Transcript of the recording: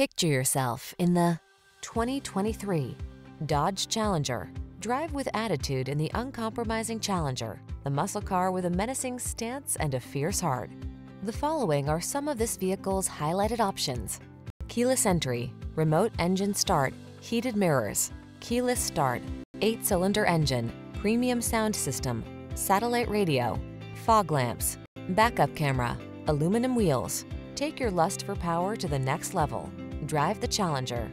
Picture yourself in the 2023 Dodge Challenger. Drive with attitude in the uncompromising Challenger, the muscle car with a menacing stance and a fierce heart. The following are some of this vehicle's highlighted options: keyless entry, remote engine start, heated mirrors, keyless start, 8-cylinder engine, premium sound system, satellite radio, fog lamps, backup camera, aluminum wheels. Take your lust for power to the next level. Drive the Challenger.